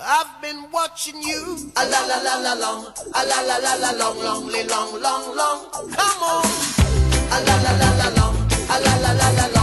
I've been watching you a la la la la long, a la la la la long, long, long, long, long. Come on, a la la la la long, a la la la la long.